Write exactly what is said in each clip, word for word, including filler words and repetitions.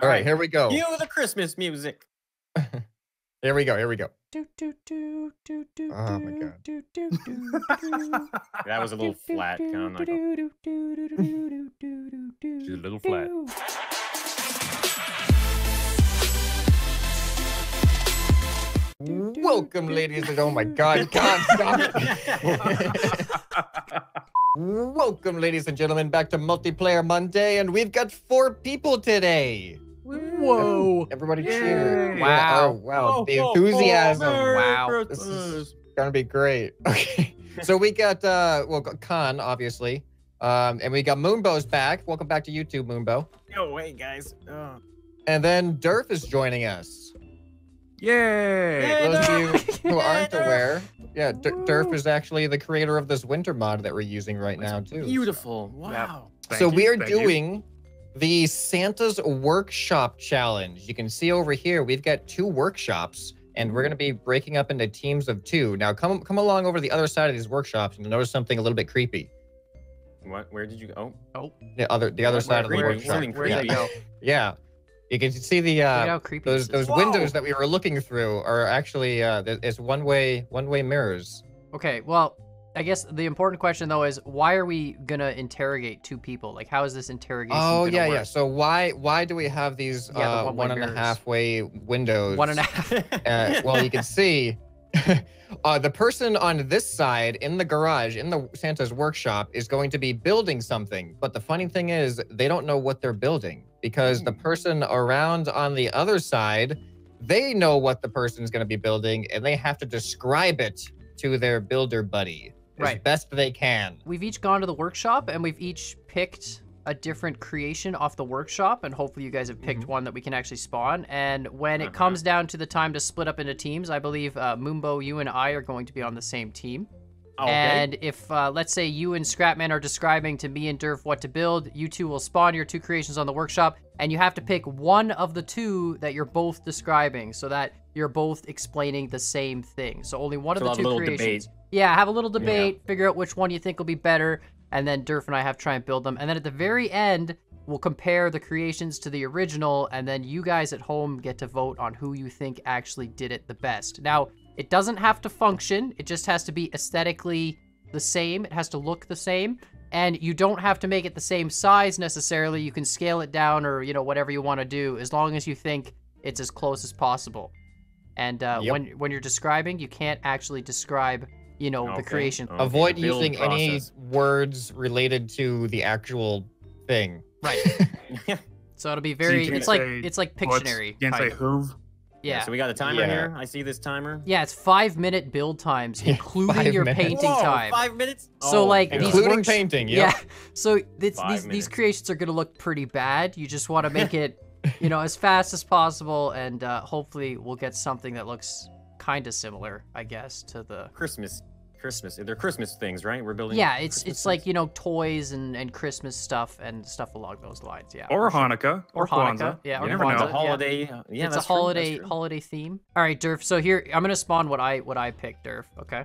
All right, here we go. Cue the Christmas music. Here we go. Here we go. Do, do, do, do, do, oh my god. Do, do, do, do. That was a little flat. Kind of like a... She's a little flat. Welcome, ladies and oh my god, God, stop it. Welcome, ladies and gentlemen, back to Multiplayer Monday, and we've got four people today. Whoa! Everybody cheer! Wow! Oh, wow! Oh, the enthusiasm! Oh, wow! This is gonna be great. Okay, so we got uh, well, kAN obviously, um, and we got Moonbo's back. Welcome back to YouTube, Moonbo. No way, guys. Oh. And then Durf is joining us. Yay! Hey, those of you who aren't hey, aware, yeah, D Durf is actually the creator of this winter mod that we're using right That's now too. Beautiful! So. Wow! Yep. So you, we are doing. You. The Santa's Workshop Challenge. You can see over here, we've got two workshops, and we're going to be breaking up into teams of two. Now, come come along over to the other side of these workshops, and you'll notice something a little bit creepy. What? Where did you go? Oh, oh. The other the other where, side where, of the where, workshop. Where yeah. Go? yeah. You can see the uh, those those Whoa. windows that we were looking through are actually uh, it's one way one way mirrors. Okay. Well. I guess the important question though is why are we gonna interrogate two people? Like, how is this interrogation? Oh gonna yeah, work? yeah. So why why do we have these yeah, uh, the one, one and a half way windows? One and a half. uh, well, you can see uh, the person on this side in the garage in the Santa's workshop is going to be building something. But the funny thing is they don't know what they're building because mm. the person around on the other side, they know what the person's gonna be building and they have to describe it to their builder buddy. As right. best they can. We've each gone to the workshop and we've each picked a different creation off the workshop, and hopefully you guys have picked mm-hmm. one that we can actually spawn. And when uh-huh. it comes down to the time to split up into teams, I believe uh, Moonbo, you and I are going to be on the same team. Okay. And if, uh, let's say, you and Scrapman are describing to me and Durf what to build, you two will spawn your two creations on the workshop, and you have to pick one of the two that you're both describing, so that you're both explaining the same thing. So only one so of the two creations. Debate. Yeah, have a little debate, yeah. figure out which one you think will be better, and then Durf and I have to try and build them. And then at the very end, we'll compare the creations to the original, and then you guys at home get to vote on who you think actually did it the best. Now, it doesn't have to function. It just has to be aesthetically the same. It has to look the same. And you don't have to make it the same size necessarily. You can scale it down or, you know, whatever you want to do, as long as you think it's as close as possible. And uh, yep. when, when you're describing, you can't actually describe... You know, okay. the creation. Okay. Avoid using process. any words related to the actual thing. Right. So it'll be very. So it's like it's like Pictionary. You can't say hoove. Yeah. So we got a timer yeah. here. I see this timer. Yeah, it's five minute build times, including your minutes. painting Whoa, time. Five minutes. So oh, like yeah. these including works, painting. Yep. Yeah. So it's, these these creations are gonna look pretty bad. You just want to make it, you know, as fast as possible, and uh, hopefully we'll get something that looks kind of similar, I guess, to the Christmas. Christmas. They're Christmas things, right? We're building. Yeah, it's Christmas it's things. like, you know, toys and and Christmas stuff and stuff along those lines. Yeah. Or Hanukkah. Or, or Hanukkah. Kwanzaa. Yeah. Or Kwanzaa. It's a holiday. Yeah. yeah it's that's a holiday true. That's true. holiday theme. All right, Durf. So here I'm gonna spawn what I what I picked, Durf. Okay.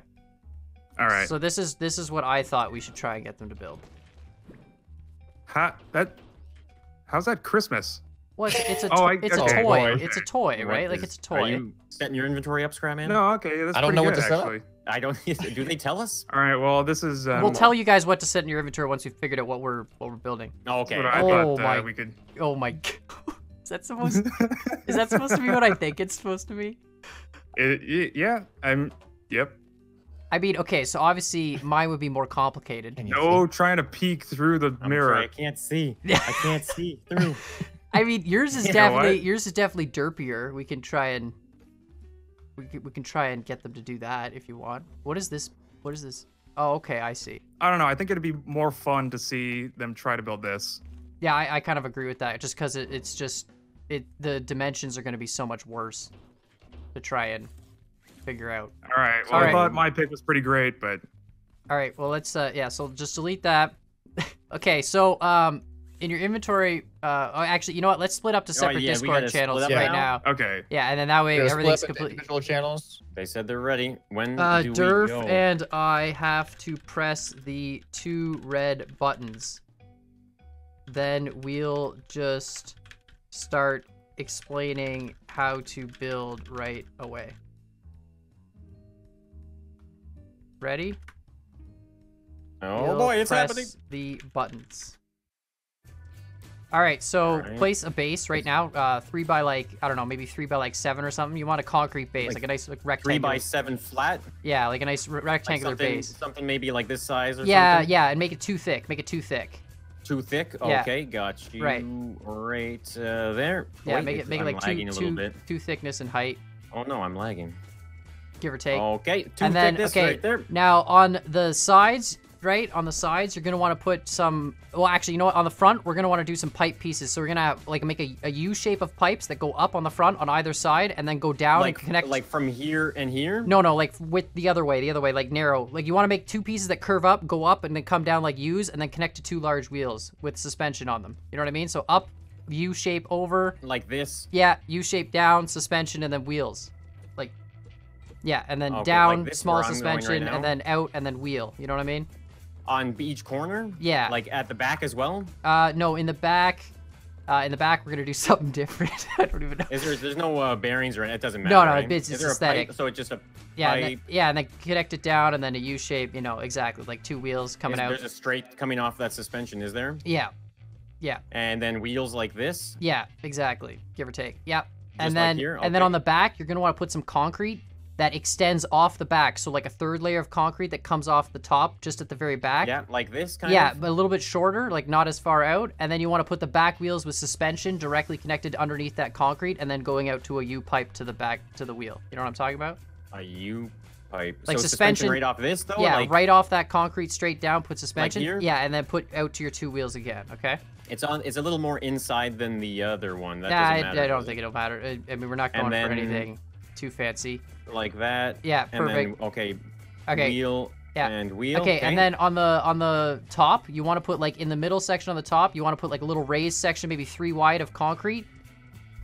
All right. So this is this is what I thought we should try and get them to build. How that? How's that Christmas? Well, it's, it's a to oh, I, it's okay. a toy. Okay. It's a toy, right? Is, like it's a toy. Are you setting your inventory up, Scrapman? No. Okay. That's I don't know good, what to actually. Set up. I don't. Do they tell us? All right. Well, this is. Um, we'll tell you guys what to set in your inventory once you've figured out what we're what we're building. Okay. I oh thought, my. Uh, we could... Oh my. Is that supposed? To... is that supposed to be what I think it's supposed to be? It, it, yeah. I'm. Yep. I mean, okay. So obviously, mine would be more complicated. No, see? trying to peek through the I'm mirror. Sorry, I can't see. I can't see through. I mean, yours is you definitely yours is definitely derpier. We can try and. We can, we can try and get them to do that if you want. What is this? What is this? Oh, okay, I see. I don't know. I think it'd be more fun to see them try to build this. Yeah, I, I kind of agree with that. Just because it, it's just... it the dimensions are going to be so much worse to try and figure out. All right. Well, All I right. thought my pick was pretty great, but... All right. Well, let's... Uh, yeah, so just delete that. Okay, so... um. In your inventory, uh, oh, actually, you know what? Let's split up to separate oh, yeah, Discord channels right now. now. Okay. Yeah, and then that way everything's complete. Individual channels. They said they're ready. When uh, do Durf we go? and I have to press the two red buttons. Then we'll just start explaining how to build right away. Ready? Oh You'll boy, it's press happening. The buttons. All right, so All right. place a base right now, uh, three by like, I don't know, maybe three by like seven or something. You want a concrete base, like, like a nice like rectangular. Three by seven flat? Yeah, like a nice rectangular like something, base. Something maybe like this size or yeah, something? Yeah, yeah, and make it too thick, make it too thick. Too thick? Okay, yeah. Got you right, right uh, there. Yeah, Wait, make it, make it like two, two, two thickness and height. Oh no, I'm lagging. Give or take. Okay, two and then, thickness okay, right there. Now on the sides, right, on the sides, you're going to want to put some, well, actually, you know what, on the front, we're going to want to do some pipe pieces. So we're going to like make a, a U shape of pipes that go up on the front on either side and then go down like, and connect. Like from here and here? No, no, like with the other way, the other way, like narrow. Like you want to make two pieces that curve up, go up, and then come down like U's and then connect to two large wheels with suspension on them. You know what I mean? So up, U shape over. Like this? Yeah, U shape down, suspension, and then wheels. Like, yeah, and then okay, down, like small suspension, right and then out, and then wheel. You know what I mean? On each corner? Yeah. Like at the back as well? Uh, no, in the back, uh, in the back we're gonna do something different. I don't even know. Is there, there's no uh, bearings or it doesn't matter. No, no, right? It's just aesthetic. Pipe, so it's just a yeah, pipe. And then, yeah, and then connect it down and then a U shape. You know exactly, like two wheels coming is, out. There's a straight coming off that suspension, is there? Yeah, yeah. And then wheels like this? Yeah, exactly. Give or take. Yep. Just and then like here? Okay. And then on the back you're gonna want to put some concrete that extends off the back, so like a third layer of concrete that comes off the top just at the very back. Yeah, like this kind yeah, of? Yeah, but a little bit shorter, like not as far out. And then you want to put the back wheels with suspension directly connected underneath that concrete and then going out to a U-pipe to the back, to the wheel. You know what I'm talking about? A U-pipe. Like so suspension, suspension right off this though? Yeah, like, right off that concrete straight down, put suspension. Like here? Yeah, and then put out to your two wheels again, okay? It's on. It's a little more inside than the other one. That nah, doesn't matter. I, I don't think it'll matter. I, I mean, we're not going then, for anything too fancy. Like that. Yeah, and perfect. Then, okay, okay. Wheel yeah. and wheel. Okay, okay, and then on the on the top, you want to put like in the middle section on the top, you want to put like a little raised section, maybe three wide of concrete.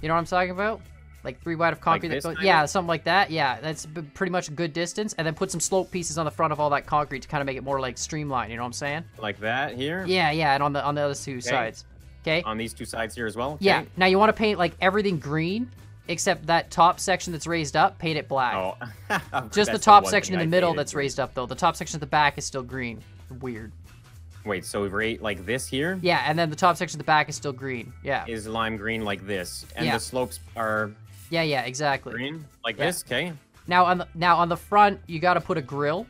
You know what I'm talking about? Like three wide of concrete. Like that goes, yeah, something like that. Yeah, that's pretty much a good distance. And then put some slope pieces on the front of all that concrete to kind of make it more like streamlined. You know what I'm saying? Like that here. Yeah, yeah, and on the on the other two okay. sides. Okay. On these two sides here as well. Okay. Yeah. Now you want to paint like everything green. Except that top section that's raised up, paint it black. Oh. Just the top the section in the I middle hated. That's raised up, though. The top section at the back is still green. Weird. Wait, so right like this here? Yeah, and then the top section at the back is still green. Yeah. Is lime green like this. And yeah. the slopes are... Yeah, yeah, exactly. Green like yeah. this, okay. Now on, the, now on the front, you got to put a grill.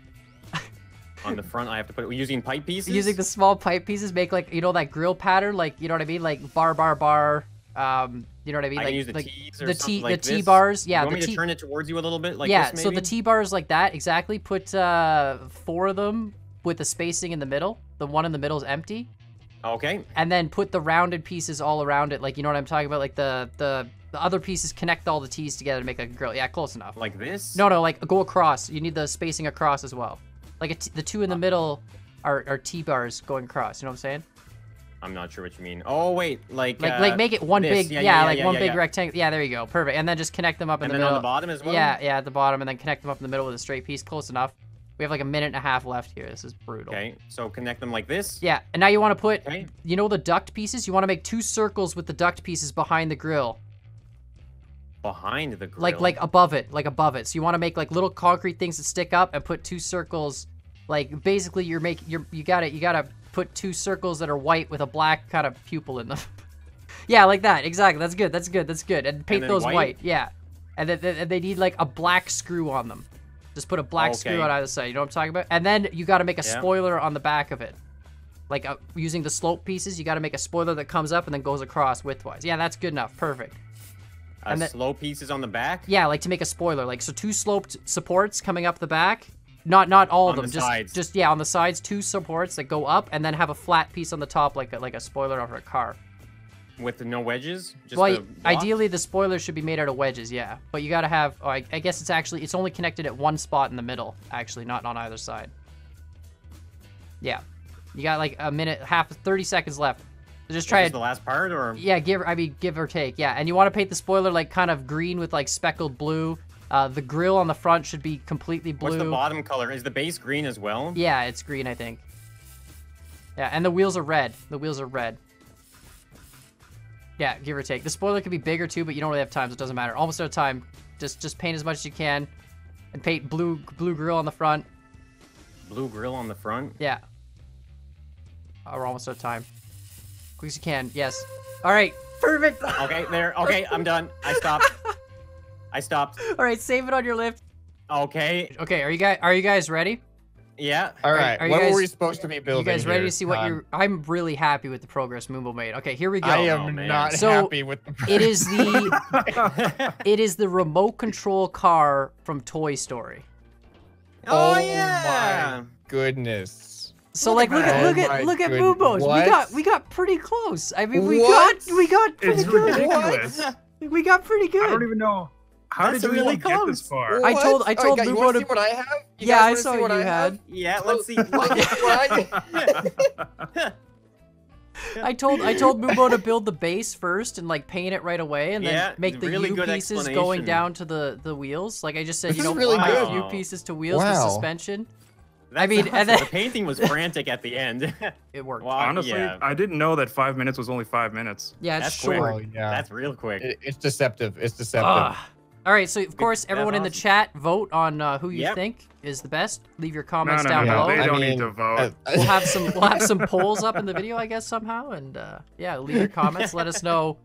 On the front, I have to put it... We're using pipe pieces? Using the small pipe pieces, make like, you know, that grill pattern, like, you know what I mean? Like bar, bar, bar... Um, you know what I mean? I like, can use the like T's or the T, like the T bars. Yeah. You want the me T to turn it towards you a little bit? Like yeah. This maybe? So the T bars like that. Exactly. Put uh, four of them with the spacing in the middle. The one in the middle is empty. Okay. And then put the rounded pieces all around it. Like you know what I'm talking about? Like the the, the other pieces connect all the T's together to make a grill. Yeah, close enough. Like this? No, no. Like go across. You need the spacing across as well. Like a t the two in the middle are are T bars going across. You know what I'm saying? I'm not sure what you mean. Oh wait, like like, uh, like make it one this. big, yeah, yeah, yeah like yeah, one yeah, big yeah. rectangle. Yeah, there you go, perfect. And then just connect them up in and the then middle. And on the bottom as well. Yeah, yeah, at the bottom, and then connect them up in the middle with a straight piece. Close enough. We have like a minute and a half left here. This is brutal. Okay, so connect them like this. Yeah, and now you want to put, okay. you know, the duct pieces. You want to make two circles with the duct pieces behind the grill. Behind the grill. Like like above it, like above it. So you want to make like little concrete things that stick up and put two circles. Like basically, you're making you're you got it. You got to put two circles that are white with a black kind of pupil in them. Yeah, like that. Exactly. That's good. That's good. That's good. And paint and those white. white. Yeah. And then they, they need like a black screw on them. Just put a black okay. screw on either side. You know what I'm talking about? And then you got to make a yeah. spoiler on the back of it. Like uh, using the slope pieces, you got to make a spoiler that comes up and then goes across widthwise. Yeah, that's good enough. Perfect. Uh, and the slope pieces on the back? Yeah, like to make a spoiler. Like so two sloped supports coming up the back. Not not all of them, just just yeah, on the sides, two supports that go up, and then have a flat piece on the top, like a, like a spoiler over a car. With no wedges? Just well, ideally the spoiler should be made out of wedges, yeah. But you gotta have, oh, I, I guess it's actually it's only connected at one spot in the middle, actually, not on either side. Yeah, you got like a minute, half, thirty seconds left. So just try it. The last part, or yeah, give I mean give or take, yeah. And you want to paint the spoiler like kind of green with like speckled blue. Uh, the grill on the front should be completely blue. What's the bottom color? Is the base green as well? Yeah, it's green, I think. Yeah, and the wheels are red. The wheels are red. Yeah, give or take. The spoiler could be bigger too, but you don't really have time, so it doesn't matter. Almost out of time. Just just paint as much as you can. And paint blue blue grill on the front. Blue grill on the front? Yeah. Oh, we're almost out of time. Quick as you can, yes. Alright, perfect! Okay, there. Okay, I'm done. I stopped. I stopped. Alright, save it on your lift. Okay. Okay, are you guys are you guys ready? Yeah. All right. Are, are what guys, were we supposed to be building? You guys ready here? to see what um, you're? I'm really happy with the progress Moonbo made. Okay, here we go. I am oh, not so happy with the progress. It is the it is the remote control car from Toy Story. Oh, oh yeah! My goodness. So look like at look at oh look at look at Moonbo's. We got we got pretty close. I mean we what? got we got pretty it's good. Ridiculous. We got pretty good. I don't even know. How That's did really you get this far? What? I told I told oh, you Moonbo to. See what I have? You yeah, I saw what you I had. Have? Yeah, let's see. I told I told Moonbo to build the base first and like paint it right away, and yeah, then make the really U pieces going down to the the wheels. Like I just said, this you know, really wow. U pieces to wheels wow. with suspension. That's I mean, awesome. And then... the painting was frantic at the end. It worked. Well, honestly, yeah. I didn't know that five minutes was only five minutes. Yeah, that's short. Oh, yeah. That's real quick. It, it's deceptive. It's deceptive. All right, so of course, everyone awesome. in the chat, vote on uh, who you yep. think is the best. Leave your comments no, no, down no, below. They don't I mean, need to vote. Uh, we'll have some we'll have some polls up in the video, I guess somehow, and uh, yeah, leave your comments. Let us know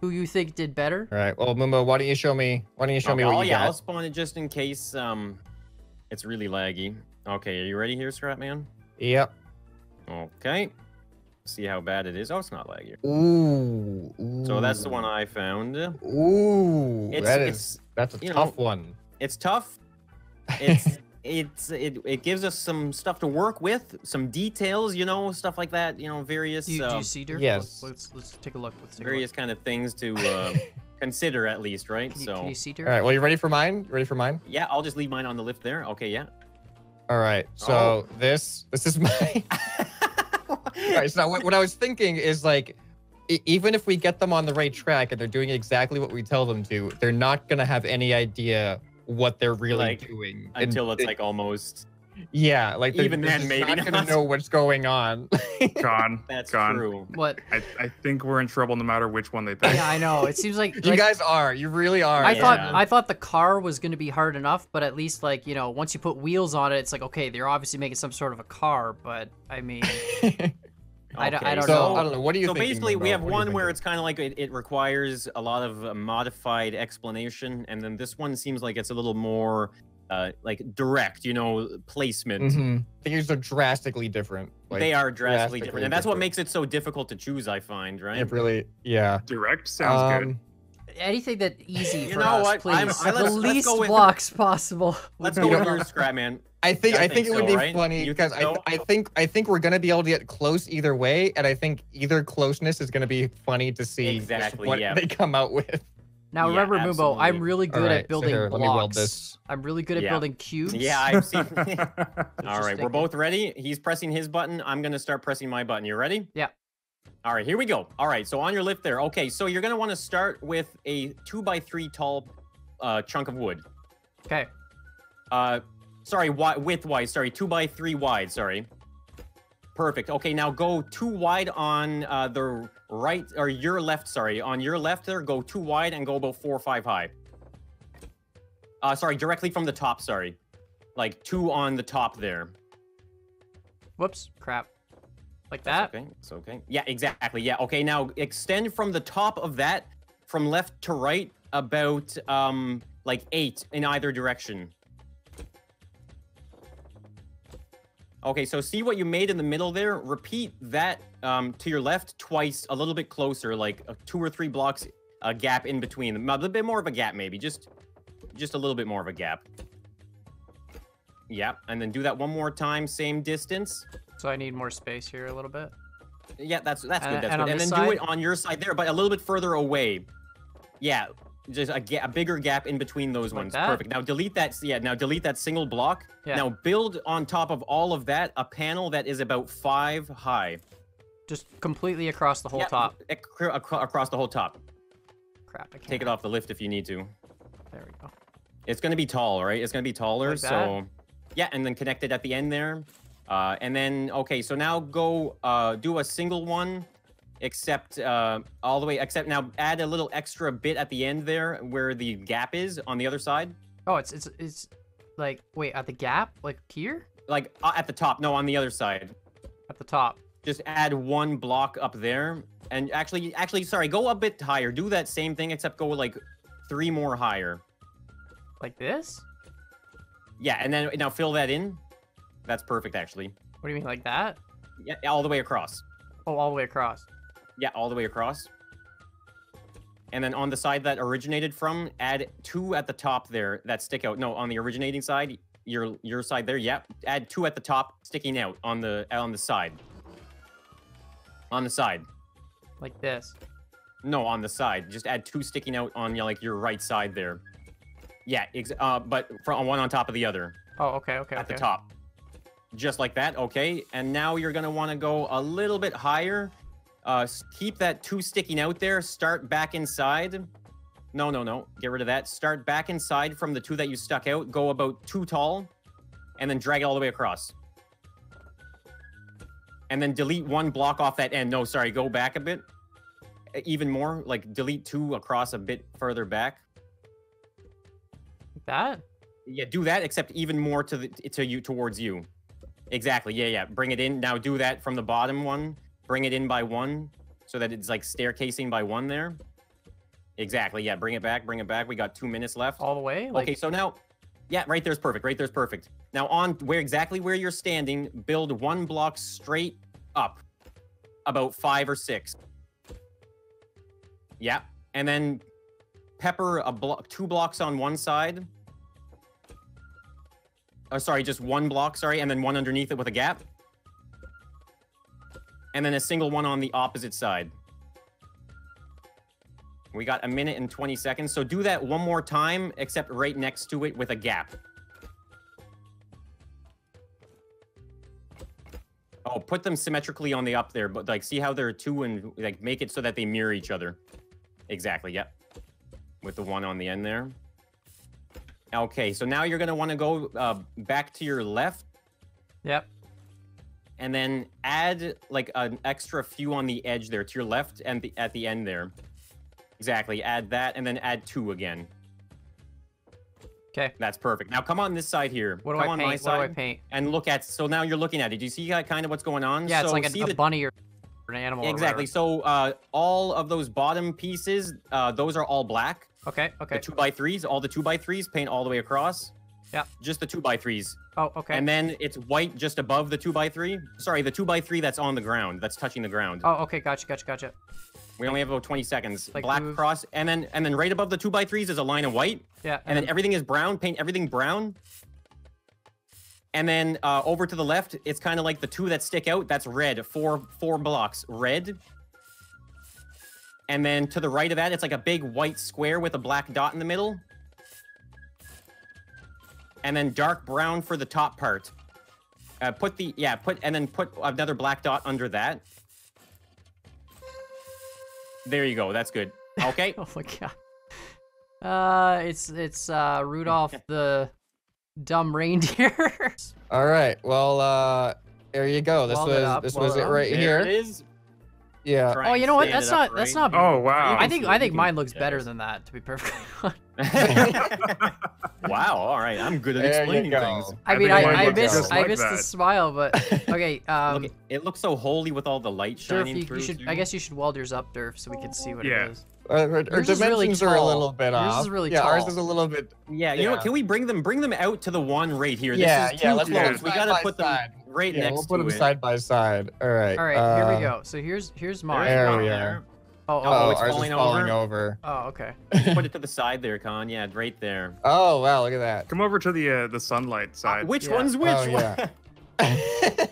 who you think did better. All right, well, Moonbo, why don't you show me? Why don't you show okay, me what oh, you yeah, got? I'll spawn it just in case um, it's really laggy. Okay, are you ready here, Scrapman? Yep. Okay. See how bad it is. Oh, it's not laggy. Ooh, ooh. So that's the one I found. Ooh. It's, that is, it's, that's a tough know, one. It's tough. It's it's it it gives us some stuff to work with, some details, you know, stuff like that, you know, various. You, uh, do you see Durf? Yes. Let's, let's let's take a look. Let's take various a look. kind of things to uh, consider at least, right? Can you, so. Can you see Durf? All right. Well, you ready for mine? You ready for mine? Yeah, I'll just leave mine on the lift there. Okay. Yeah. All right. So oh. this this is mine. Right, so what, what I was thinking is like, e even if we get them on the right track and they're doing exactly what we tell them to, they're not gonna have any idea what they're really like, doing until and, it's like almost. Yeah, like they're, even then, maybe not, not gonna know what's going on. Con, that's Con. true. What? I, I think we're in trouble no matter which one they pick. Yeah, I know. It seems like, like you guys are. You really are. I yeah. thought I thought the car was gonna be hard enough, but at least like you know, once you put wheels on it, it's like okay, they're obviously making some sort of a car. But I mean. Okay. I don't, I don't so, know. I don't know. What do you? So thinking, basically, Moonbo? we have what one where it's kind of like it, it requires a lot of uh, modified explanation, and then this one seems like it's a little more uh, like direct, you know, placement. Mm-hmm. Things are drastically different. Like, they are drastically, drastically different, and that's different. what makes it so difficult to choose. I find, right? It really, yeah. Direct sounds um, good. Anything that easy you for know us, what? please. I'm, I, let's, the let's least with, blocks possible. Let's go with your Scrapman. I think I, I think, think it so, would be right? funny you because so? I I think I think we're gonna be able to get close either way, and I think either closeness is gonna be funny to see exactly, what yeah. they come out with. Now yeah, remember, Moonbo, I'm really good right, at building so here, blocks. Let me weld this. I'm really good at yeah. building cubes. Yeah, I've seen. All right, we're both ready. He's pressing his button. I'm gonna start pressing my button. You ready? Yeah. All right, here we go. All right, so on your lift there. Okay, so you're gonna want to start with a two by three tall uh, chunk of wood. Okay. Uh. Sorry, width wide, sorry, two by three wide, sorry. Perfect, okay, now go two wide on uh, the right, or your left, sorry. On your left there, go two wide and go about four or five high. Uh, sorry, directly from the top, sorry. Like two on the top there. Whoops, crap. Like that? That's okay, it's okay. Yeah, exactly, yeah. Okay, now extend from the top of that, from left to right, about um, like eight in either direction. Okay, so see what you made in the middle there. Repeat that um, to your left twice, a little bit closer, like a two or three blocks a gap in between. A little bit more of a gap, maybe. Just, just a little bit more of a gap. Yeah, and then do that one more time, same distance. So I need more space here a little bit. Yeah, that's that's and, good. That's and good. And then side? do it on your side there, but a little bit further away. Yeah, just a, a bigger gap in between those like ones. That? Perfect. Now delete that. Yeah. Now delete that single block. Yeah. Now build on top of all of that a panel that is about five high. Just completely across the whole yeah, top. Ac across the whole top. Crap. I can't Take it off the lift if you need to. There we go. It's gonna be tall, right? It's gonna be taller. Like so, yeah, and then connect it at the end there. Uh, and then okay, so now go uh, do a single one except uh, all the way, except now add a little extra bit at the end there where the gap is on the other side. Oh, it's, it's, it's like, wait, at the gap? Like here? Like uh, at the top. No, on the other side. At the top. Just add one block up there. And actually, actually, sorry, go a bit higher. Do that same thing, except go like three more higher. Like this? Yeah, and then now fill that in. That's perfect, actually. What do you mean, like that? Yeah, all the way across. Oh, all the way across. Yeah, all the way across. And then on the side that originated from, add two at the top there that stick out. No, on the originating side, your your side there. Yep. Yeah, add two at the top sticking out on the on the side. On the side. Like this. No, on the side. Just add two sticking out on your, like your right side there. Yeah, ex uh, but from one on top of the other. Oh, okay, okay. At okay. the top. Just like that, okay. And now you're gonna wanna go a little bit higher. Uh, keep that two sticking out there, start back inside. No, no, no, get rid of that. Start back inside from the two that you stuck out, go about two tall, and then drag it all the way across. And then delete one block off that end. No, sorry, go back a bit. Even more, like delete two across a bit further back. That? Yeah, do that, except even more to the to you towards you. Exactly, yeah, yeah, bring it in. Now do that from the bottom one. Bring it in by one, so that it's like staircasing by one there. Exactly, yeah, bring it back, bring it back. We got two minutes left. All the way? Like... Okay, so now, yeah, right there's perfect, right there's perfect. Now on where exactly where you're standing, build one block straight up, about five or six. Yeah, and then pepper a block, two blocks on one side. Oh, sorry, just one block, sorry, and then one underneath it with a gap. And then a single one on the opposite side. We got a minute and twenty seconds. So do that one more time, except right next to it with a gap. Oh, put them symmetrically on the up there, but like see how they're two and like make it so that they mirror each other. Exactly, yep. With the one on the end there. Okay, so now you're gonna wanna go uh, back to your left. Yep. And then add like an extra few on the edge there to your left and the, at the end there. Exactly, add that and then add two again. Okay. That's perfect. Now come on this side here. What do come I on paint? My side what do I paint? And look at, so now you're looking at it. Do you see kind of what's going on? Yeah, so it's like a, a the, bunny or an animal. Exactly, or so uh, all of those bottom pieces, uh, those are all black. Okay, okay. The two by threes, all the two by threes, paint all the way across. Yeah. Just the two by threes. Oh, okay. And then it's white just above the two by three. Sorry, the two by three that's on the ground, that's touching the ground. Oh, okay, gotcha, gotcha, gotcha. We only have about twenty seconds. Like black move. Cross, and then and then right above the two by threes is a line of white. Yeah. And, and then, then everything is brown. Paint everything brown. And then uh, over to the left, it's kind of like the two that stick out. That's red. Four four blocks red. And then to the right of that, it's like a big white square with a black dot in the middle. And then dark brown for the top part. Uh, put the, yeah, put, and then put another black dot under that. There you go, that's good. Okay. Oh my god. Uh, it's, it's, uh, Rudolph the dumb reindeer. All right, well, uh, there you go. This was, this was it right here. There it is. Yeah. Oh, you know what? That's not, that's not. Oh, wow. I think, I think mine looks better than that, to be perfectly honest. Wow, all right. I'm good at explaining things. I mean, I missed I missed the smile, but okay. Um, Look, it looks so holy with all the light shining through. You should, I guess you should weld yours up, Durf, so we can see what it is. Our, our, our dimensions really are a little bit off. Yours is really yeah, tall. Ours is a little bit. Yeah, you yeah. know what? Can we bring them bring them out to the one right here? This yeah, is yeah. Let's yeah. We gotta put them side. right yeah, next. We'll put to them it. side by side. All right. All right. Uh, here we go. So here's here's mine. There we are. Oh, oh, oh, it's ours falling, is falling over. over. Oh, okay. Put it to the side there, kAN. Yeah, right there. Oh wow, look at that. Come over to the uh, the sunlight side. Uh, which yeah. one's which? Oh, yeah.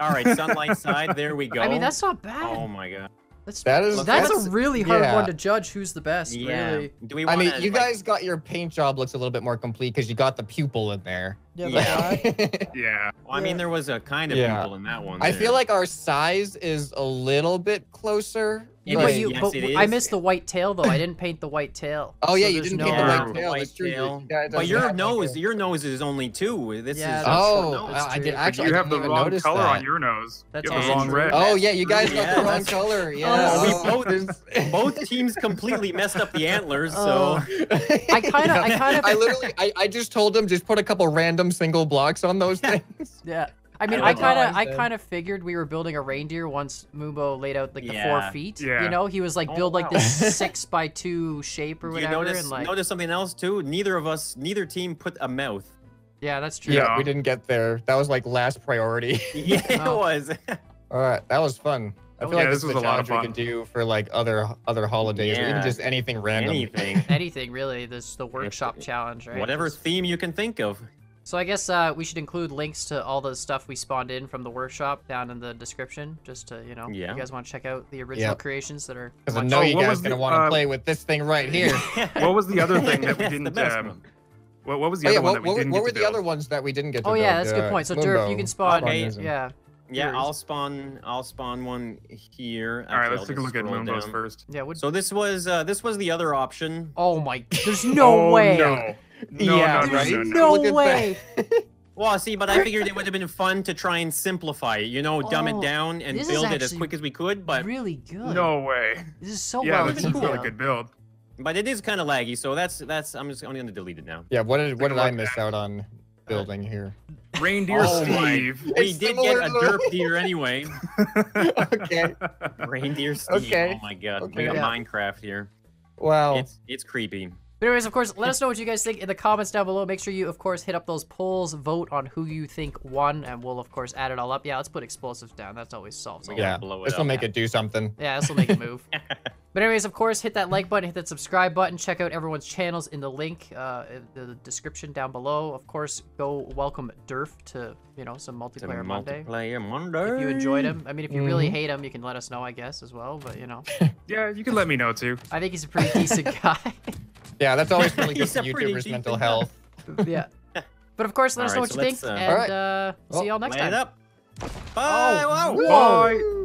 All right, sunlight side. There we go. I mean, that's not bad. Oh my god. That's, that is, that's, that's a really hard yeah. one to judge who's the best, yeah. really. Do we I mean, you like, guys got your paint job looks a little bit more complete because you got the pupil in there. Yeah. Yeah. yeah. Well, I mean, there was a kind of yeah. pupil in that one. I there. feel like our size is a little bit closer It no, is, you, yes, but it is. I missed the white tail though. I didn't paint the white tail. Oh yeah, so you didn't no paint the white tail. White tail. Yeah, but your nose, your nose is only two. This yeah, is oh, nose. Uh, I did actually. You I have the wrong color that. on your nose. That's you have the wrong red. Oh yeah, you guys yeah, got the wrong color. Yeah. Oh, we both both teams completely messed up the antlers. So I kind of, I kind of, I literally, I I just told them just put a couple random single blocks on those things. Yeah. I mean, I kind of, I kind of figured we were building a reindeer once Moonbo laid out like the yeah. four feet. Yeah. You know, he was like oh, build like wow. this six by two shape or whatever. You notice, and, like... notice something else too. Neither of us, neither team put a mouth. Yeah, that's true. Yeah, we didn't get there. That was like last priority. Yeah, oh. it was. All right, that was fun. I feel yeah, like this was a lot of fun. We could do for like other other holidays, yeah. or even just anything random. Anything, anything really. This the workshop challenge, right? Whatever it's... theme you can think of. So I guess uh, we should include links to all the stuff we spawned in from the workshop down in the description, just to, you know, yeah. you guys want to check out the original yeah. creations that are... Because I know you guys are going to want to play with this thing right here. What was the other thing that we didn't... Um, what, what was the oh, other yeah, one what, that we what, didn't what get What were the other ones that we didn't get to Oh, build? yeah, that's a good point. So, Durf, you can spawn... Okay. Yeah, yeah I'll spawn I'll spawn one here. Actually, all right, let's I'll take a look at Moonbo's first. Yeah, what... So this was, uh, this was the other option. Oh, my... There's no oh, way! No. No, yeah, no, there's no, no, no way. Well, see, but I figured it would have been fun to try and simplify it, you know, dumb oh, it down and build it as quick as we could. But really good. No way. This is so yeah, well this is cool. really good build. But it is kind of laggy, so that's that's. I'm just only going to delete it now. Yeah. What did what did I miss out on building here? Reindeer oh Steve. My. We it's did get a derp deer anyway. Okay. Reindeer Steve. Okay. Oh my God. Okay, we got yeah. Minecraft here. Wow. It's it's creepy. But anyways, of course, let us know what you guys think in the comments down below. Make sure you, of course, hit up those polls, vote on who you think won, and we'll, of course, add it all up. Yeah, let's put explosives down. That's always solved. So yeah, blow it this up. will make it do something. Yeah, this will make it move. But anyways, of course, hit that like button, hit that subscribe button. Check out everyone's channels in the link, uh, in the description down below. Of course, go welcome Durf to, you know, some Multiplayer Monday. Multiplayer Monday. If you enjoyed him. I mean, if you mm. really hate him, you can let us know, I guess, as well. But, you know. Yeah, you can let me know, too. I think he's a pretty decent guy. Yeah, that's always really good for YouTubers' mental health. Yeah. But of course, let us know what you think, and uh, see y'all next time. Bye! Bye!